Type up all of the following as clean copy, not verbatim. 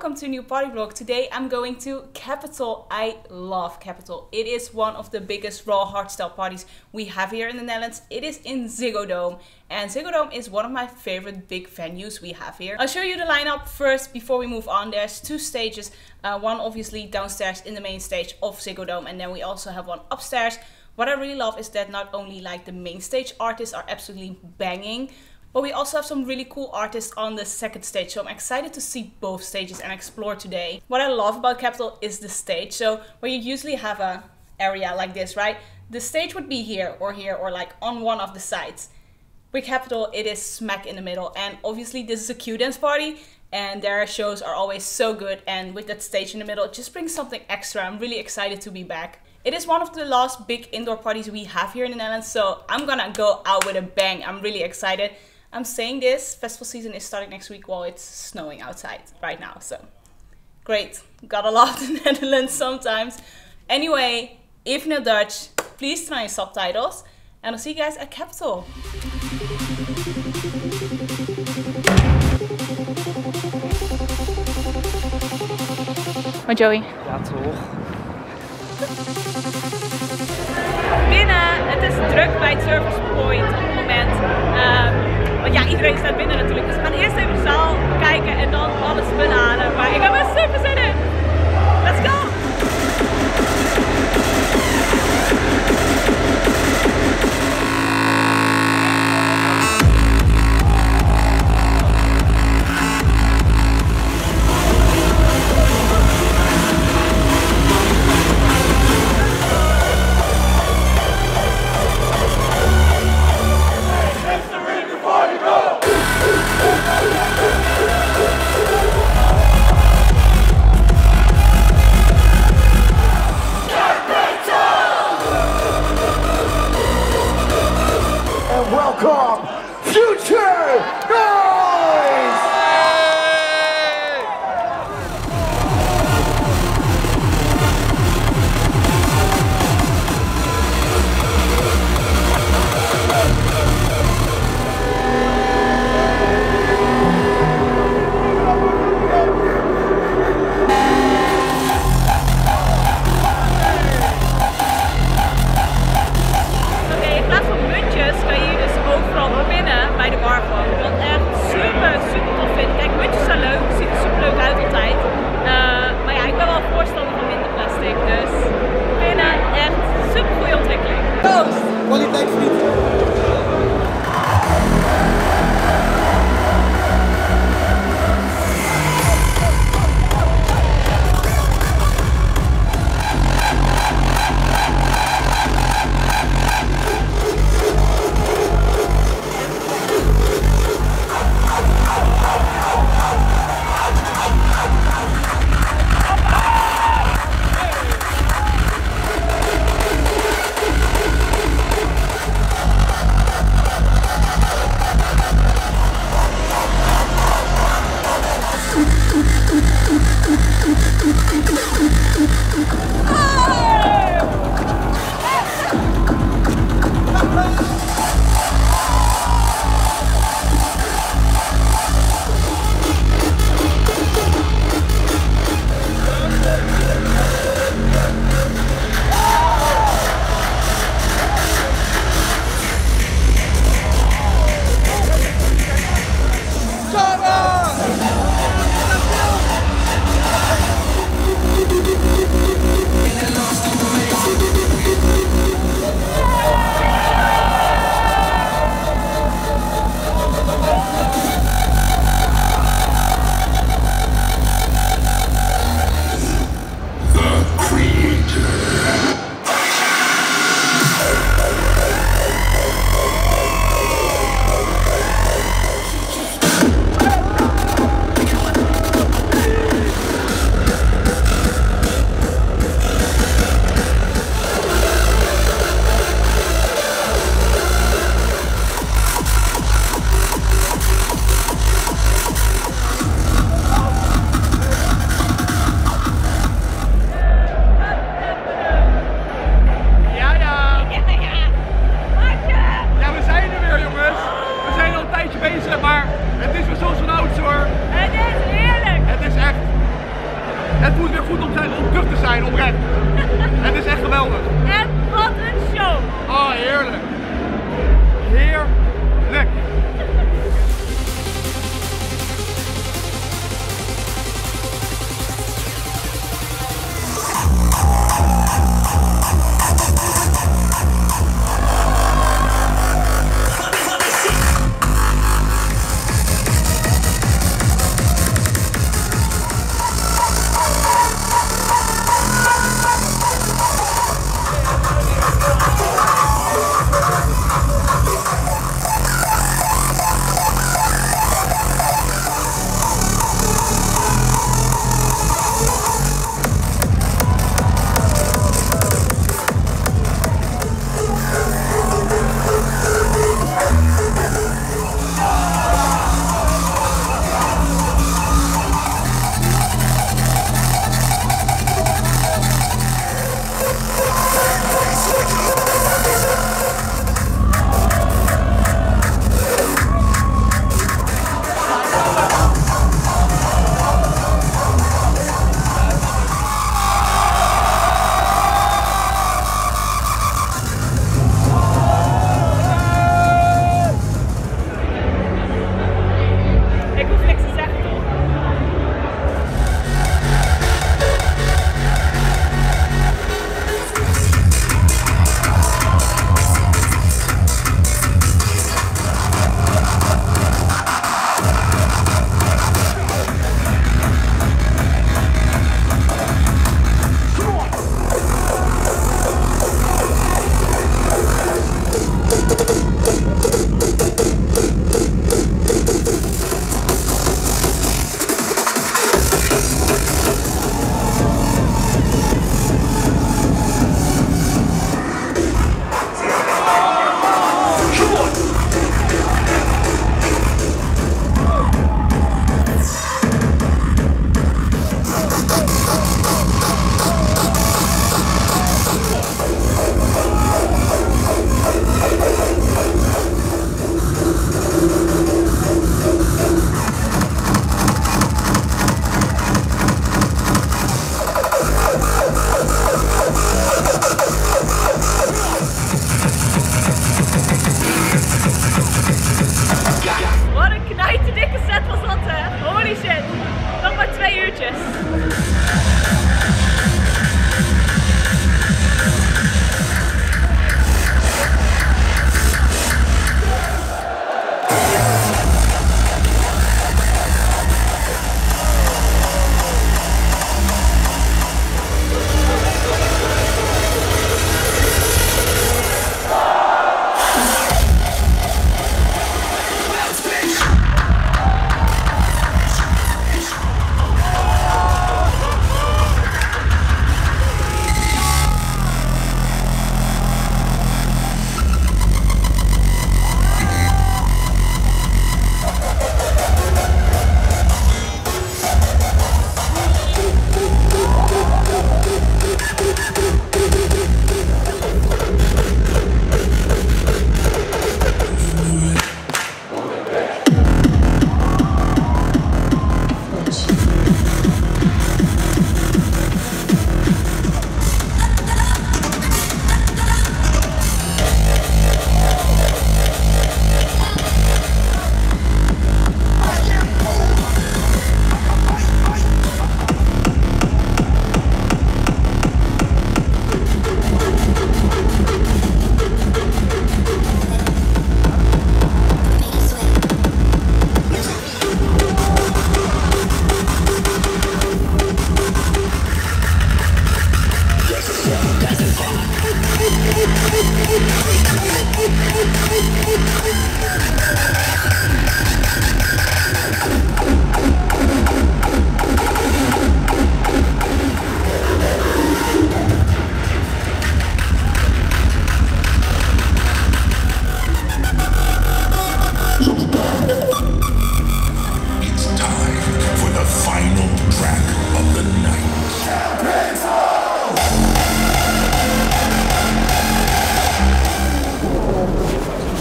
welcome to a new party vlog. Today I'm going to Qapital. I love Qapital. It is one of the biggest raw hardstyle parties we have here in the Netherlands. It is in Ziggo Dome, and Ziggo Dome is one of my favorite big venues we have here. I'll show you the lineup first before we move on. There's two stages, one obviously downstairs in the main stage of Ziggo Dome, and then we also have one upstairs. What I really love is that not only like the main stage artists are absolutely banging, but we also have some really cool artists on the second stage, so I'm excited to see both stages and explore today. What I love about Qapital is the stage. So where you usually have an area like this, right? The stage would be here or like on one of the sides. With Qapital, it is smack in the middle, and obviously this is a Q-dance party and their shows are always so good, and with that stage in the middle, it just brings something extra. I'm really excited to be back. It is one of the last big indoor parties we have here in the Netherlands, so I'm gonna go out with a bang. I'm really excited. I'm saying this, festival season is starting next week while it's snowing outside right now, so great. Gotta love the Netherlands sometimes. Anyway, if you're Dutch, please turn on your subtitles, and I'll see you guys at Qapital. Hoi Joey. Ja toch. Binnen, het is druk bij het Service Point op het moment. Want ja, iedereen staat binnen natuurlijk. Dus we gaan eerst even de zaal kijken en dan alles beladen. Maar ik heb er super zin in. Let's go! Overal binnen bij de bar gewoon.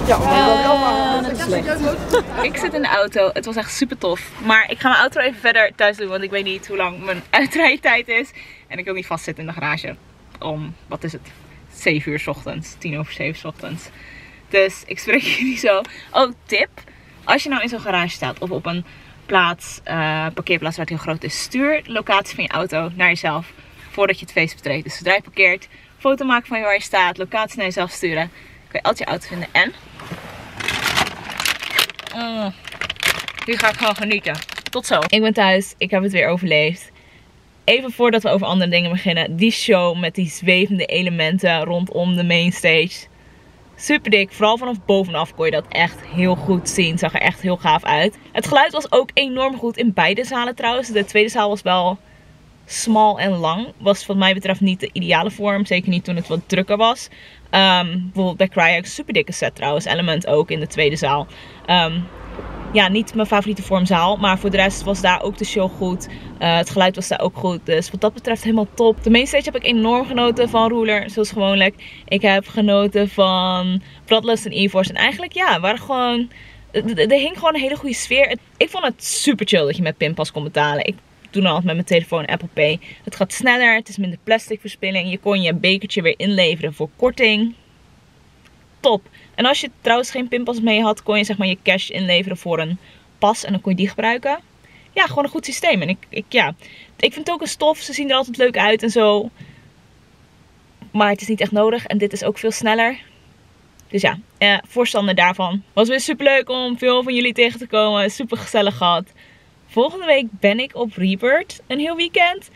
Ja, ik zit in de auto. Het was echt super tof. Maar ik ga mijn auto even verder thuis doen. Want ik weet niet hoe lang mijn uitrijtijd is. En ik wil niet vastzitten in de garage. Om, wat is het? 7 uur 's ochtends. 7:10 's ochtends. Dus ik spreek jullie zo. Oh, tip. Als je nou in zo'n garage staat. Of op een plaats, parkeerplaats waar het heel groot is. Stuur locatie van je auto naar jezelf. Voordat je het feest betreedt. Dus zodra je parkeert. Foto maken van waar je staat. Locatie naar jezelf sturen. Kun je altijd je auto vinden. En... nu ga ik gewoon genieten. Tot zo. Ik ben thuis. Ik heb het weer overleefd. Even voordat we over andere dingen beginnen. Die show met die zwevende elementen rondom de mainstage. Super dik. Vooral vanaf bovenaf kon je dat echt heel goed zien. Zag er echt heel gaaf uit. Het geluid was ook enorm goed in beide zalen trouwens. De tweede zaal was wel smal en lang. Was wat mij betreft niet de ideale vorm. Zeker niet toen het wat drukker was. Bijvoorbeeld bij Cryex. Super dikke set trouwens. Element ook in de tweede zaal. Ja, niet mijn favoriete vormzaal. Maar voor de rest was daar ook de show goed. Het geluid was daar ook goed. Dus wat dat betreft helemaal top. De mainstage heb ik enorm genoten van Ruler. Zoals gewoonlijk. Ik heb genoten van Bloodlust en E-Force. En eigenlijk ja, waren gewoon... Er hing gewoon een hele goede sfeer. Ik vond het super chill dat je met pinpas kon betalen. Ik doe dan altijd met mijn telefoon Apple Pay. Het gaat sneller. Het is minder plastic verspilling. Je kon je bekertje weer inleveren voor korting. Top. En als je trouwens geen pinpas mee had, kon je zeg maar je cash inleveren voor een pas. En dan kon je die gebruiken. Ja, gewoon een goed systeem. En ik vind het ook een stof. Ze zien er altijd leuk uit en zo. Maar het is niet echt nodig. En dit is ook veel sneller. Dus ja, voorstander daarvan. Was weer super leuk om veel van jullie tegen te komen. Super gezellig gehad. Volgende week ben ik op Rebirth. Een heel weekend.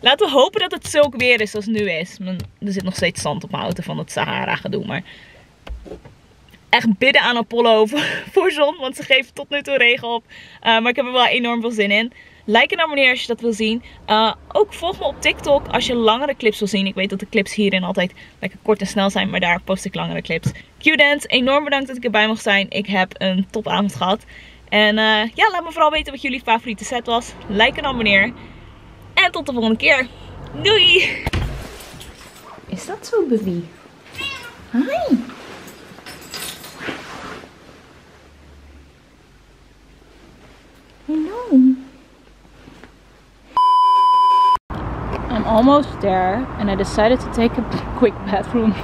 Laten we hopen dat het zulk weer is zoals het nu is. Er zit nog steeds zand op mijn auto van het Sahara gedoe. Maar echt bidden aan Apollo voor zon. Want ze geven tot nu toe regen op. Maar ik heb er wel enorm veel zin in. Like en abonneer als je dat wil zien. Ook volg me op TikTok als je langere clips wil zien. Ik weet dat de clips hierin altijd lekker kort en snel zijn. Maar daar post ik langere clips. Q-dance, enorm bedankt dat ik erbij mocht zijn. Ik heb een topavond gehad. En ja, laat me vooral weten wat jullie favoriete set was. Like en abonneer. En tot de volgende keer. Doei! Is dat zo, baby? Hi! Hello! I'm almost there. And I decided to take a quick bathroom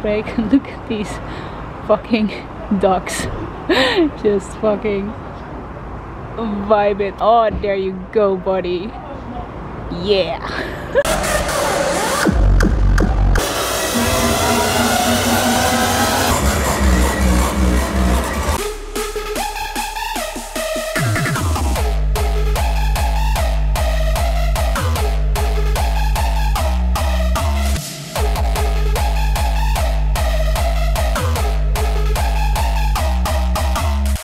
break. Look at these fucking ducks. Just fucking vibe it. Oh, there you go, buddy. Yeah.